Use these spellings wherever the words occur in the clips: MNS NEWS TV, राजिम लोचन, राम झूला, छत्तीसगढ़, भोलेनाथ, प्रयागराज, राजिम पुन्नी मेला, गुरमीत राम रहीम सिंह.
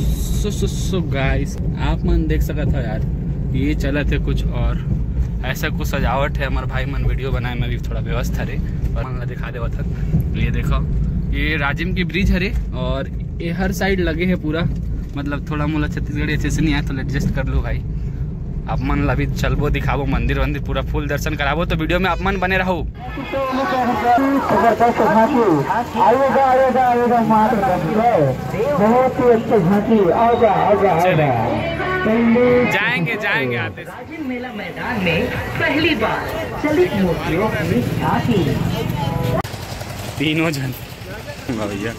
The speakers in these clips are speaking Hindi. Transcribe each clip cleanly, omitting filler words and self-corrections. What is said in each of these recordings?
सो गाइस आप मन देख सकत हो यार, ये चलत है कुछ और ऐसा कुछ सजावट है। हमारे भाई मन वीडियो बनाए में भी थोड़ा व्यवस्था रे और मन दिखा देवत हन। ये देखो ये राजिम की ब्रिज हरे और ये हर साइड लगे है पूरा, मतलब थोड़ा मोला छत्तीसगढ़ अच्छे से नहीं आया तो एडजस्ट कर लो भाई। आप मन अभी चलबो दिखाबो मंदिर वंदिर पूरा फुल दर्शन कराबो तो वीडियो में आप मन बने रहो। जाएंगे जाएंगे आते राजिम मेला मैदान में पहली बार चलित मूर्तियों की झांकी। तीनों जन भैया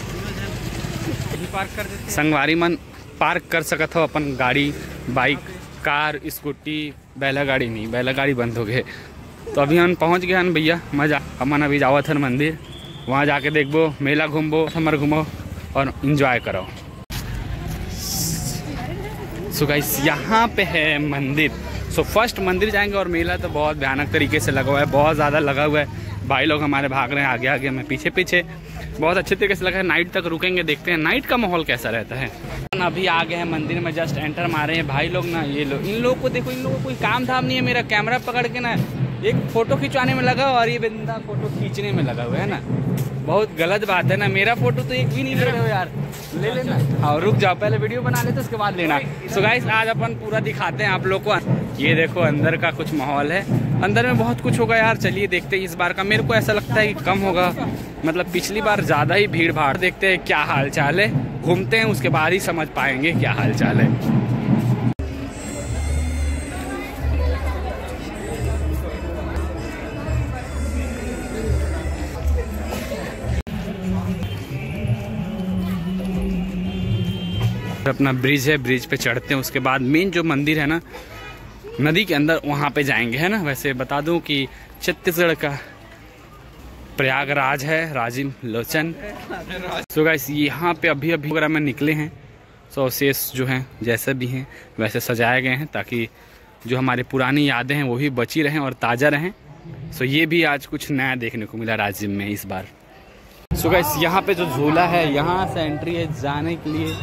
संगवारी मन पार्क कर सकत हो अपन गाड़ी, बाइक, कार, स्कूटी, बैलागाड़ी नहीं, बैलागाड़ी बंद हो गए। तो अभी हम पहुंच गए हैं भैया मजा। हमन अभी जावत हन मंदिर, वहाँ जाके देखबो मेला घूमबो, हमर घूमो और इन्जॉय करो। सो गाइस यहाँ पे है मंदिर। सो फर्स्ट मंदिर जाएंगे और मेला तो बहुत भयानक तरीके से लगा हुआ है, बहुत ज़्यादा लगा हुआ है। भाई लोग हमारे भाग रहे हैं आगे आगे, मैं पीछे पीछे। बहुत अच्छे तरीके से लगा है। नाइट तक रुकेंगे, देखते हैं नाइट का माहौल कैसा रहता है। अभी आ गए हैं मंदिर में, जस्ट एंटर मारे हैं भाई लोग ना। ये लोग, इन लोगों को देखो, इन लोगों को कोई काम धाम नहीं है। मेरा कैमरा पकड़ के ना एक फ़ोटो खिंचवाने में लगा और ये बंदा फ़ोटो खींचने में लगा हुआ है ना। बहुत गलत बात है ना, मेरा फोटो तो एक भी नहीं ले रहे हो यार। ले लेना और रुक जाओ, पहले वीडियो बना लेते उसके बाद लेना। सो गाइस आज अपन पूरा दिखाते हैं आप लोग को। ये देखो अंदर का कुछ माहौल है, अंदर में बहुत कुछ होगा यार। चलिए देखते हैं इस बार का। मेरे को ऐसा लगता है कि कम होगा, मतलब पिछली बार ज़्यादा ही भीड़ भाड़। देखते हैं क्या हाल चाल है, घूमते हैं उसके बाद ही समझ पाएंगे क्या हाल चाल है। अपना ब्रिज है, ब्रिज पे चढ़ते हैं, उसके बाद मेन जो मंदिर है ना नदी के अंदर, वहाँ पे जाएंगे है ना। वैसे बता दूं कि छत्तीसगढ़ का प्रयागराज है राजिम लोचन। सो गाइस यहाँ पे अभी अभी वगैरह में निकले हैं। सो शेष जो हैं जैसे भी हैं वैसे सजाए गए हैं ताकि जो हमारी पुरानी यादें हैं वो भी बची रहें और ताज़ा रहें। सो ये भी आज कुछ नया देखने को मिला राजिम में इस बार। सो गाइस यहाँ पे जो झूला है, यहाँ से एंट्री है जाने के लिए,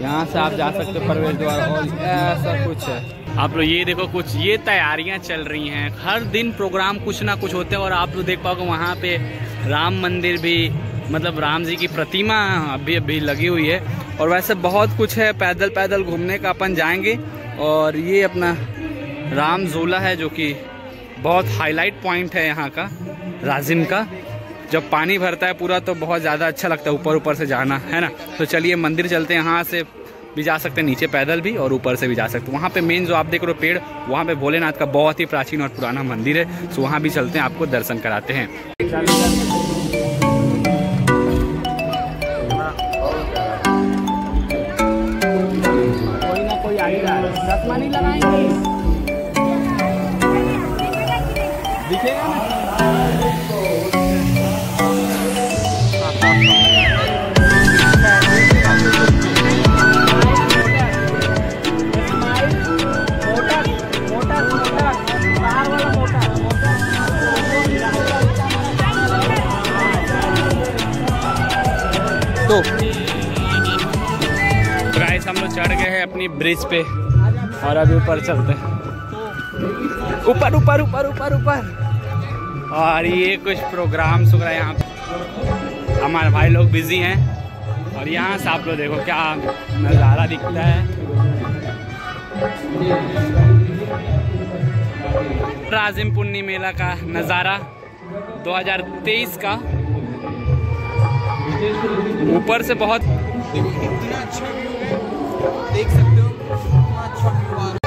यहाँ से आप जा सकते हो प्रवेश द्वार और ऐसा कुछ है। आप लोग ये देखो कुछ ये तैयारियाँ चल रही हैं, हर दिन प्रोग्राम कुछ ना कुछ होते हैं। और आप लोग देख पाओगे वहाँ पे राम मंदिर भी, मतलब राम जी की प्रतिमा अभी अभी लगी हुई है। और वैसे बहुत कुछ है, पैदल पैदल घूमने का अपन जाएंगे। और ये अपना राम झूला है जो कि बहुत हाईलाइट पॉइंट है यहाँ का राजिम का। जब पानी भरता है पूरा तो बहुत ज़्यादा अच्छा लगता है ऊपर ऊपर से जाना है ना। तो चलिए मंदिर चलते हैं। यहाँ से भी जा सकते हैं नीचे पैदल भी और ऊपर से भी जा सकते हैं। वहाँ पे मेन जो आप देख रहे हो पेड़, वहाँ पे भोलेनाथ का बहुत ही प्राचीन और पुराना मंदिर है। सो वहाँ भी चलते हैं, आपको दर्शन कराते हैं। कोई ना कोई आएगा, रस्मा नहीं लगाएंगे दिखेगा ना। गाइस हम लोग चढ़ गए हैं अपनी ब्रिज पे और अभी ऊपर चलते हैं, ऊपर ऊपर ऊपर ऊपर ऊपर। और ये कुछ प्रोग्राम सुख रहा है यहाँ पे, हमारे भाई लोग बिजी हैं। और यहाँ से आप लोग देखो क्या नज़ारा दिखता है राजिम पुन्नी मेला का नज़ारा 2023 का। ऊपर से बहुत देखो कितना अच्छा व्यू है, देख सकते हो कितना अच्छा व्यू आ रहा है।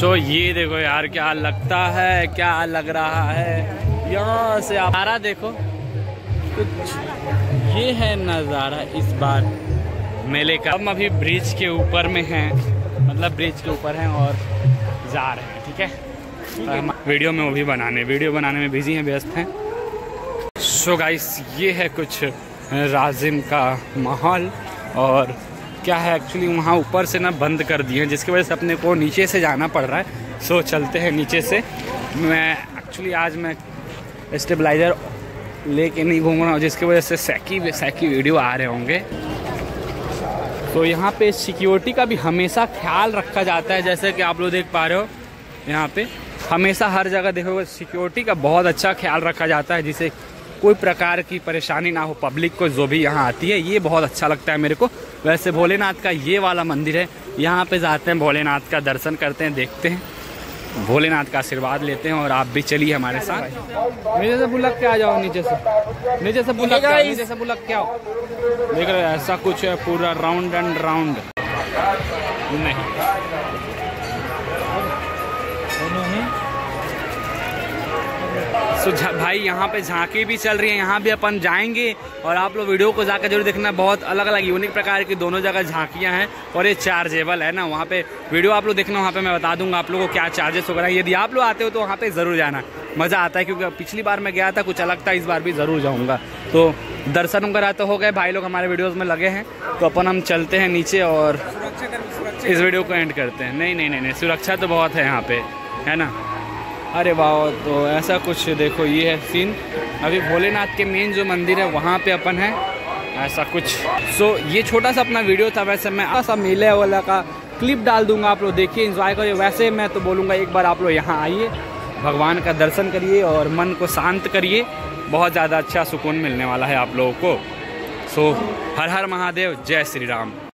तो ये देखो यार क्या लगता है, क्या लग रहा है यहाँ से आप नज़ारा देखो कुछ। ये है नज़ारा इस बार मेले का। हम अभी ब्रिज के ऊपर में हैं, मतलब ब्रिज के ऊपर हैं और जा रहे हैं। ठीक है, वीडियो में वो भी बनाने में बिजी हैं, व्यस्त हैं। सो गाइस, ये है कुछ राजिम का माहौल। और क्या है एक्चुअली, वहाँ ऊपर से ना बंद कर दिए हैं, जिसकी वजह से अपने को नीचे से जाना पड़ रहा है। सो चलते हैं नीचे से। मैं एक्चुअली आज मैं स्टेबलाइज़र लेके नहीं घूम रहा हूँ, जिसकी वजह से सैकी वीडियो आ रहे होंगे। तो यहाँ पे सिक्योरिटी का भी हमेशा ख्याल रखा जाता है, जैसे कि आप लोग देख पा रहे हो। यहाँ पे हमेशा हर जगह देखोगे सिक्योरिटी का बहुत अच्छा ख्याल रखा जाता है, जिससे कोई प्रकार की परेशानी ना हो पब्लिक को जो भी यहाँ आती है। ये बहुत अच्छा लगता है मेरे को। वैसे भोलेनाथ का ये वाला मंदिर है, यहाँ पे जाते हैं, भोलेनाथ का दर्शन करते हैं, देखते हैं, भोलेनाथ का आशीर्वाद लेते हैं। और आप भी चलिए हमारे साथ। नीचे से बुलक के आ जाओ, नीचे से बुलक के आओ। देख रहे ऐसा कुछ है, पूरा राउंड एंड राउंड नहीं। तो भाई यहाँ पे झांकी भी चल रही है, यहाँ भी अपन जाएंगे। और आप लोग वीडियो को जाकर जरूर देखना, बहुत अलग अलग यूनिक प्रकार की दोनों जगह झांकियाँ हैं। और ये चार्जेबल है ना, वहाँ पे वीडियो आप लोग देखना, वहाँ पे मैं बता दूंगा आप लोगों को क्या चार्जेस वगैरह। यदि आप लोग आते हो तो वहाँ पे ज़रूर जाना, मज़ा आता है। क्योंकि पिछली बार मैं गया था, कुछ अलग था, इस बार भी ज़रूर जाऊँगा। तो दर्शन वगैरह तो हो गए, भाई लोग हमारे वीडियोज़ में लगे हैं। तो अपन हम चलते हैं नीचे और इस वीडियो को एंड करते हैं। नहीं, सुरक्षा तो बहुत है यहाँ पे, है ना। अरे वाह, तो ऐसा कुछ देखो, ये है सीन। अभी भोलेनाथ के मेन जो मंदिर है वहाँ पे अपन है, ऐसा कुछ। सो ये छोटा सा अपना वीडियो था। वैसे मैं ऐसा मेले वाला का क्लिप डाल दूंगा, आप लोग देखिए, एंजॉय करिए। वैसे मैं तो बोलूँगा एक बार आप लोग यहाँ आइए, भगवान का दर्शन करिए और मन को शांत करिए। बहुत ज़्यादा अच्छा सुकून मिलने वाला है आप लोगों को। सो हर हर महादेव, जय श्री राम।